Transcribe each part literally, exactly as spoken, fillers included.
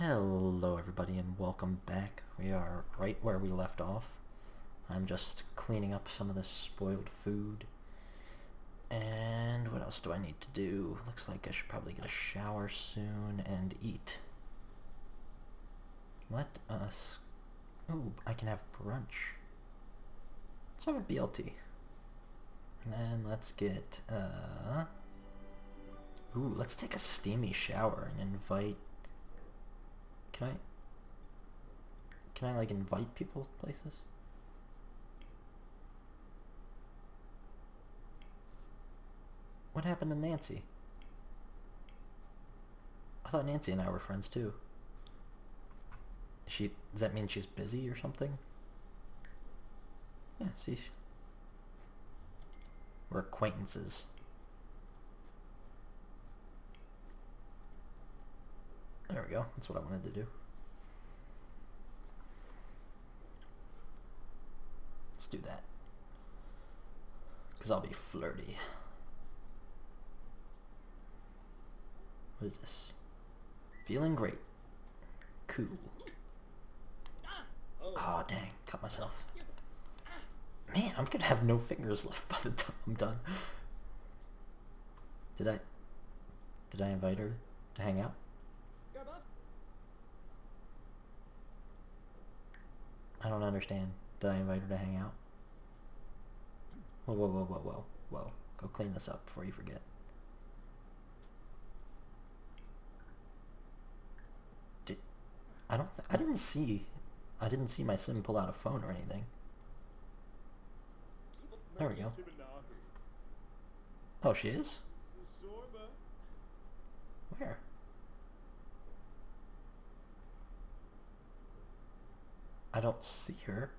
Hello everybody and welcome back. We are right where we left off. I'm just cleaning up some of this spoiled food. And what else do I need to do? Looks like I should probably get a shower soon and eat. Let us... Ooh, I can have brunch. Let's have a B L T. And then let's get... Uh... Ooh, let's take a steamy shower and invite... Can I, can I like invite people to places? What happened to Nancy? I thought Nancy and I were friends too. She, does that mean she's busy or something? Yeah, see. We're acquaintances. There we go, that's what I wanted to do. Let's do that. Because I'll be flirty. What is this? Feeling great. Cool. Aw, oh, dang, cut myself. Man, I'm gonna have no fingers left by the time I'm done. Did I... Did I invite her to hang out? I don't understand. Did I invite her to hang out? Whoa, whoa, whoa, whoa, whoa, whoa. Go clean this up before you forget. Did... I don't th I didn't see... I didn't see my sim pull out a phone or anything. There we go. Oh, she is? Where? I don't see her.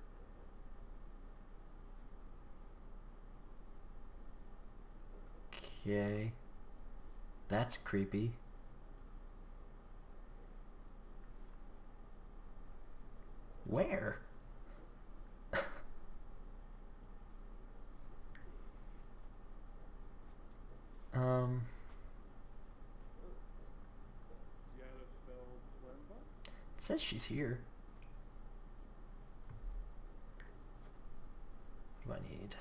Okay. That's creepy. Where? um. It says she's here. I need.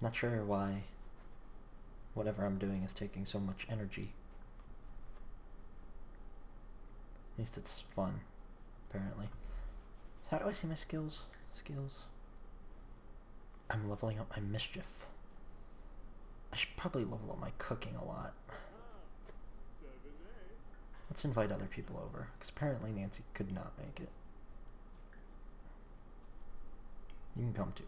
Not sure why whatever I'm doing is taking so much energy. At least it's fun, apparently. So how do I see my skills? Skills. I'm leveling up my mischief. I should probably level up my cooking a lot. Let's invite other people over, because apparently Nancy could not make it. You can come too.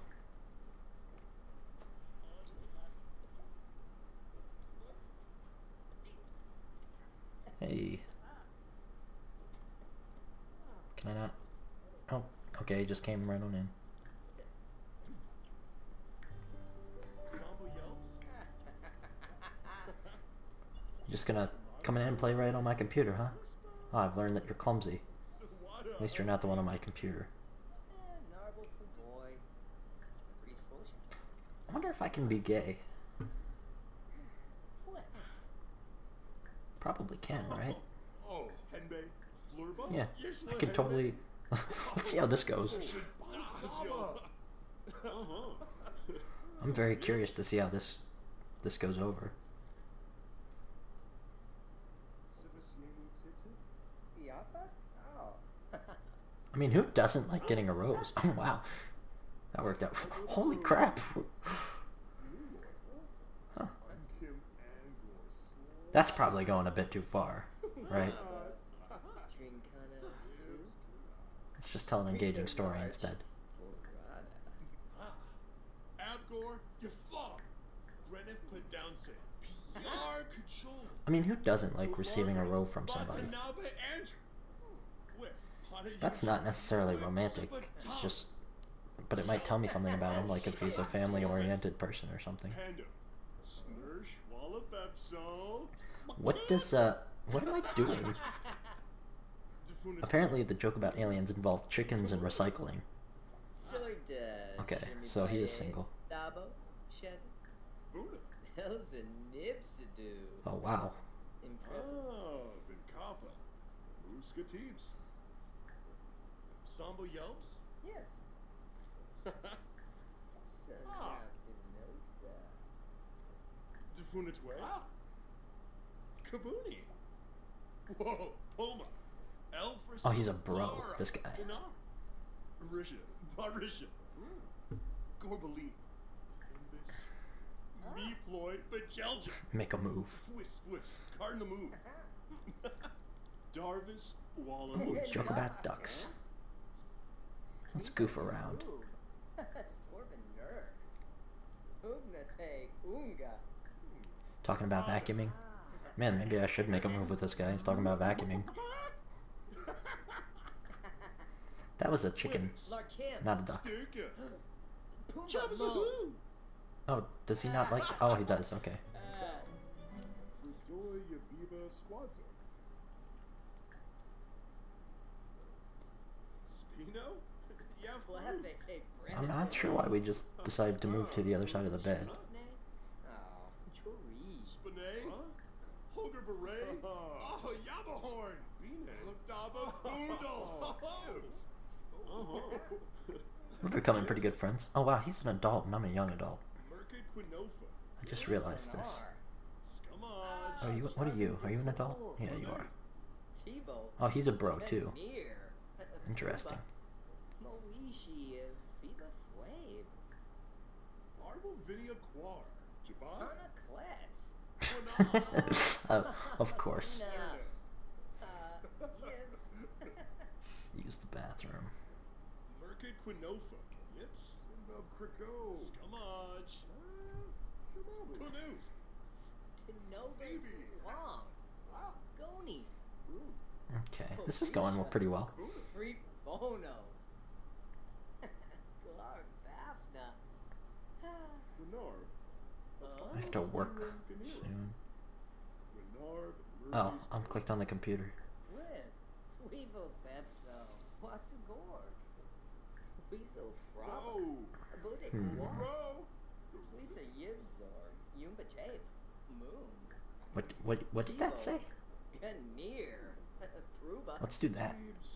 Hey. Can I not? Oh, okay, just came right on in. Just gonna... Come in and play right on my computer, huh? Oh, I've learned that you're clumsy. At least you're not the one on my computer. I wonder if I can be gay. Probably can, right? Yeah, I can totally... Let's see how this goes. I'm very curious to see how this, this goes over. I mean, who doesn't like getting a rose? Oh, wow. That worked out. Holy crap. Huh. That's probably going a bit too far, right? Let's just tell an engaging story instead. I mean, who doesn't like receiving a rose from somebody? That's not necessarily romantic, it's just... But it might tell me something about him, like if he's a family-oriented person or something. What does, uh... What am I doing? Apparently the joke about aliens involved chickens and recycling. Okay, so he is single. Hell's a nibs to do. Oh, wow. Oh, been copper. Musketeers. Samba yelps? Yes. Ah. Defunitwe? Ah. Kabuni. Whoa, Poma. Elfris. Oh, he's a bro, this guy. Barisha. Barisha. Gorbalini. Me ploy, but Jelja. Make a move. Swiss, Swiss. Cardinal move. Darvis, Waller. Ooh, Jokabat ducks. Let's goof around. Talking about vacuuming? Man, maybe I should make a move with this guy. He's talking about vacuuming. That was a chicken, not a duck. Oh, does he not like... Oh, he does, okay. I'm not sure why we just decided to move to the other side of the bed. We're becoming pretty good friends. Oh wow, he's an adult and I'm a young adult. I just realized this. Oh, you, what are you? Are you an adult? Yeah, you are. Oh, he's a bro too. Interesting. uh, of course. Let's use the bathroom. Okay, this is going pretty well. I have to work soon. Oh, I'm clicked on the computer. Hmm. What, what, what did that say? Let's do that. Oops.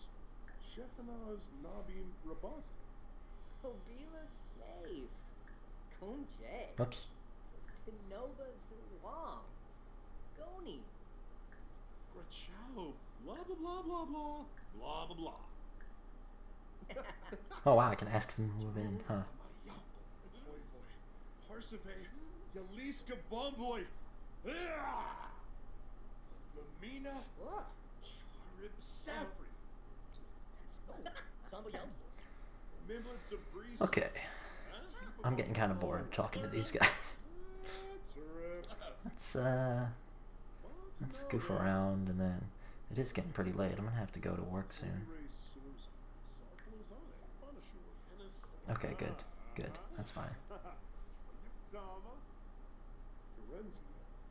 Oh wow, I can ask him to move in, huh? Okay. I'm getting kind of bored talking to these guys. Let's uh, let's goof around, and then it is getting pretty late. I'm gonna have to go to work soon. Okay, good, good. That's fine.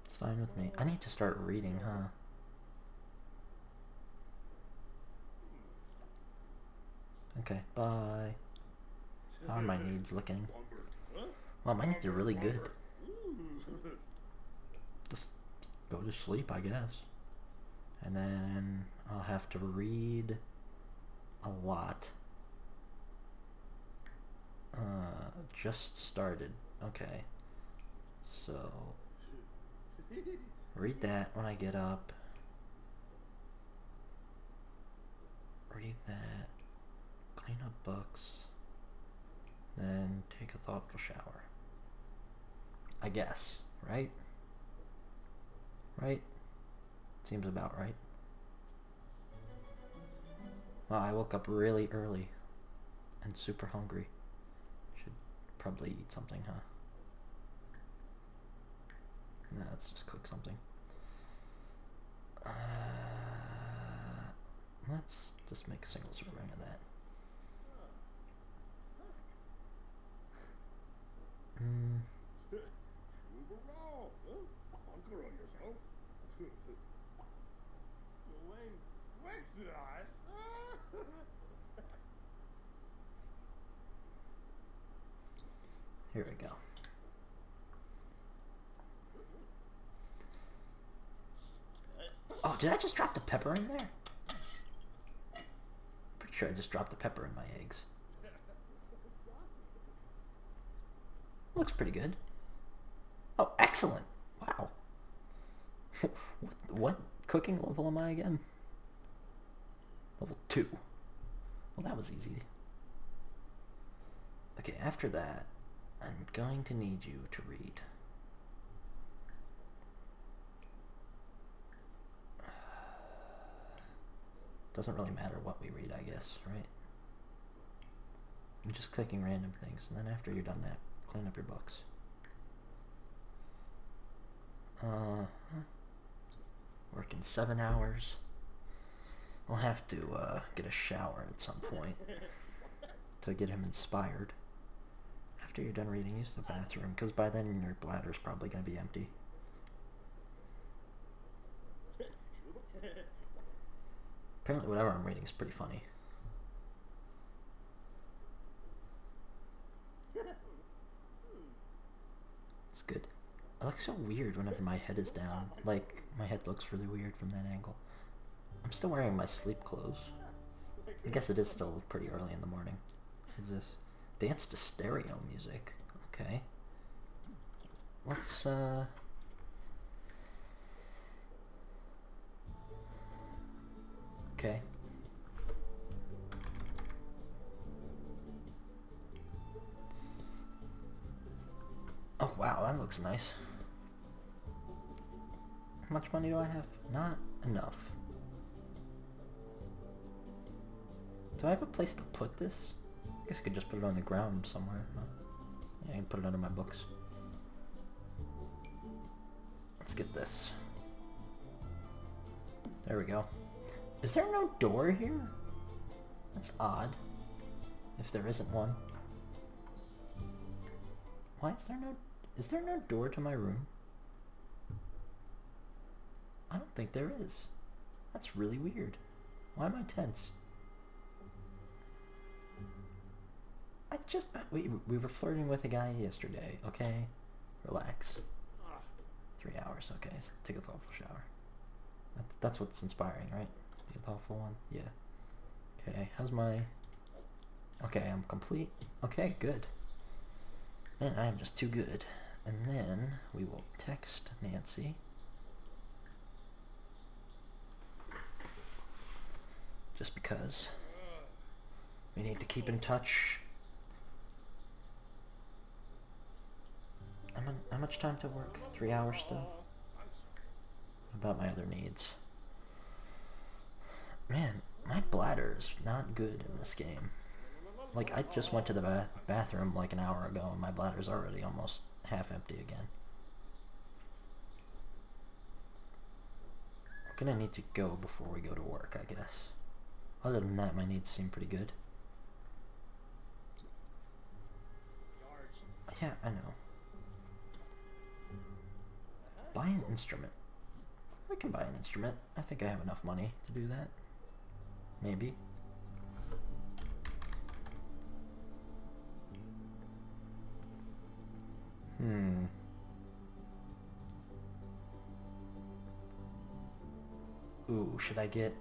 It's fine with me. I need to start reading, huh? Okay, bye. How are my needs looking? Well, my needs are really good. Just go to sleep, I guess. And then I'll have to read a lot. Uh, just started. Okay. So, read that when I get up. Read that. Clean up books. Then take a thoughtful shower. I guess, right? Right? Seems about right. Well, I woke up really early and super hungry. Should probably eat something, huh? Nah, let's just cook something. Uh, let's just make a single serving of that. Hmm. Here we go. did I just drop the pepper in there? Pretty sure I just dropped the pepper in my eggs. Looks pretty good. Oh, excellent. Wow. What, what cooking level am I again? Level two. Well, that was easy. Okay, after that, I'm going to need you to read. Doesn't really matter what we read, I guess, right? I'm just clicking random things, and then after you're done that, clean up your books. Uh, working seven hours. I'll have to uh, get a shower at some point to get him inspired. After you're done reading, use the bathroom, because by then your bladder's probably going to be empty. Apparently whatever I'm reading is pretty funny. It's good. I look so weird whenever my head is down. Like, my head looks really weird from that angle. I'm still wearing my sleep clothes. I guess it is still pretty early in the morning. What is this? Dance to stereo music. Okay. Let's, uh... okay. Oh wow, that looks nice. How much money do I have? Not enough. Do I have a place to put this? I guess I could just put it on the ground somewhere. Huh? Yeah, I can put it under my books. Let's get this. There we go. Is there no door here? That's odd. If there isn't one. Why is there no... is there no door to my room? I don't think there is. That's really weird. Why am I tense? I just... We, we were flirting with a guy yesterday, okay? Relax. Three hours, okay. So take a thoughtful shower. That's, that's what's inspiring, right? Be a thoughtful one? Yeah. Okay, how's my... okay, I'm complete. Okay, good. Man, I am just too good. And then we will text Nancy. Just because. We need to keep in touch. How much time to work? Three hours still? About my other needs. Man, my bladder is not good in this game. Like, I just went to the ba bathroom like an hour ago and my bladder's already almost half empty again. I'm gonna need to go before we go to work, I guess. Other than that, my needs seem pretty good. Yeah, I know. Buy an instrument. I can buy an instrument. I think I have enough money to do that. Maybe. Hmm. Ooh, should I get...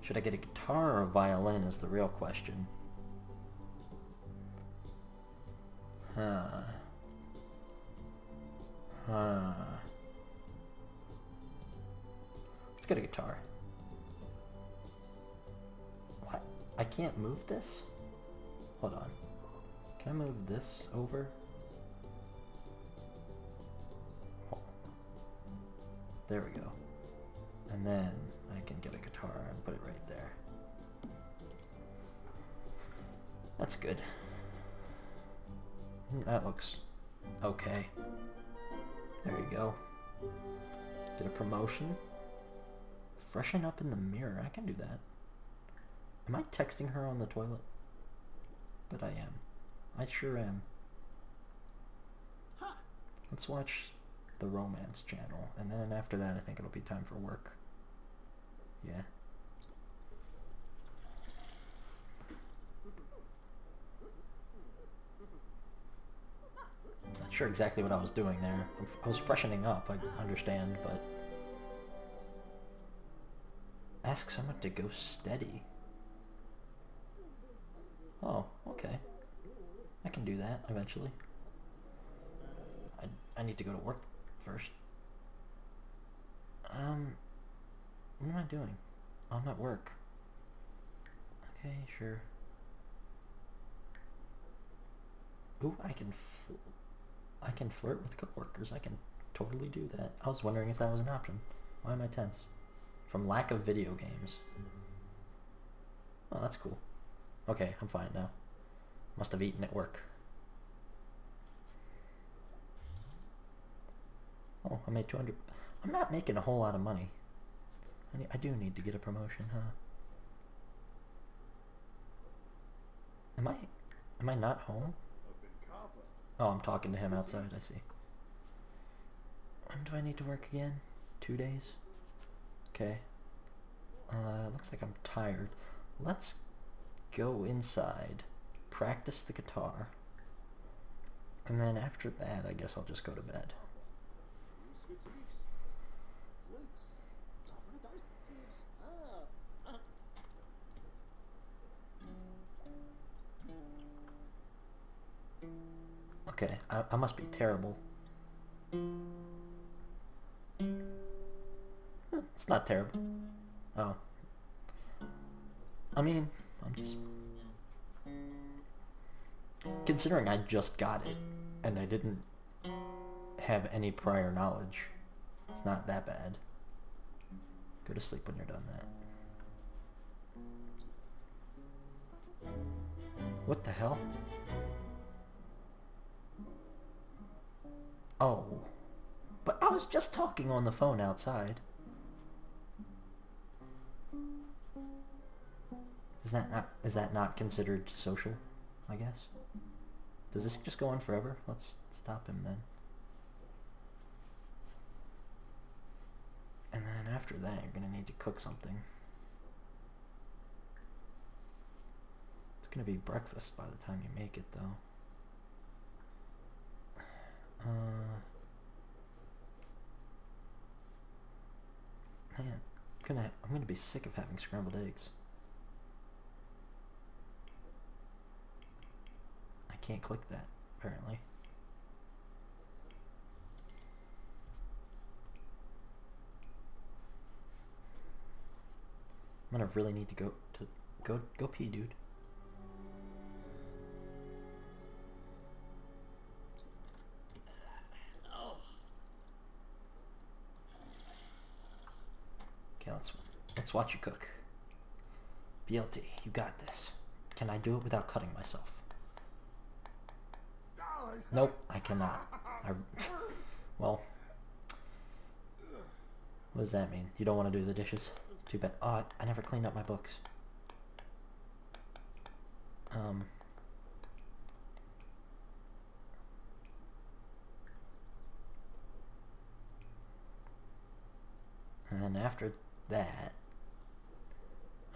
should I get a guitar or a violin is the real question. Huh. Huh. Let's get a guitar. What? I can't move this? Hold on. Can I move this over? Oh. There we go. And then I can get a guitar and put it right there. That's good. That looks okay. There you go. Did a promotion. Freshen up in the mirror. I can do that. Am I texting her on the toilet? But I am. I sure am. Huh. Let's watch the romance channel. And then after that, I think it'll be time for work. Yeah. Sure exactly what I was doing there. I was freshening up, I understand, but Ask someone to go steady. Oh, okay. I can do that eventually. I, I need to go to work first. Um, what am I doing? Oh, I'm at work. Okay, sure. Ooh, I can fl I can flirt with coworkers. I can totally do that. I was wondering if that was an option. Why am I tense? From lack of video games. Oh, that's cool. Okay, I'm fine now. Must have eaten at work. Oh, I made two hundred. I'm not making a whole lot of money. I, need, I do need to get a promotion, huh? Am I, am I not home? Oh, I'm talking to him outside, I see. When do I need to work again? Two days? Okay. Uh, looks like I'm tired. Let's go inside, practice the guitar, and then after that, I guess I'll just go to bed. Okay, I, I must be terrible. It's not terrible. Oh. I mean, I'm just... Considering I just got it, and I didn't have any prior knowledge, it's not that bad. Go to sleep when you're done that. What the hell? Oh, but I was just talking on the phone outside. Is that not, is that not considered social, I guess? Does this just go on forever? Let's stop him then. And then after that, you're gonna need to cook something. It's gonna be breakfast by the time you make it though. Uh, man, I'm gonna, I'm gonna be sick of having scrambled eggs. I can't click that, apparently. I'm gonna really need to go to go go pee, dude. Let's watch you cook. B L T, you got this. Can I do it without cutting myself? Nope, I cannot. I, well, what does that mean? You don't want to do the dishes? Too bad. Oh, I, I never cleaned up my books. Um. And then after that,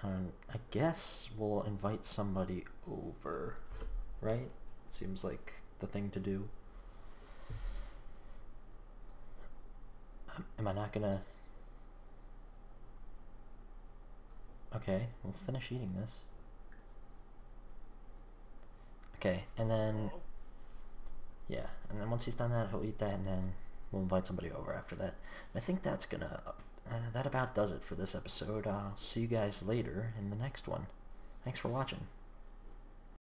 Um, I guess we'll invite somebody over, right? Seems like the thing to do. Am I not gonna... Okay, we'll finish eating this. Okay, and then... Yeah, and then once he's done that, he'll eat that, and then we'll invite somebody over after that. And I think that's gonna... Uh, that about does it for this episode. I'll see you guys later in the next one. Thanks for watching.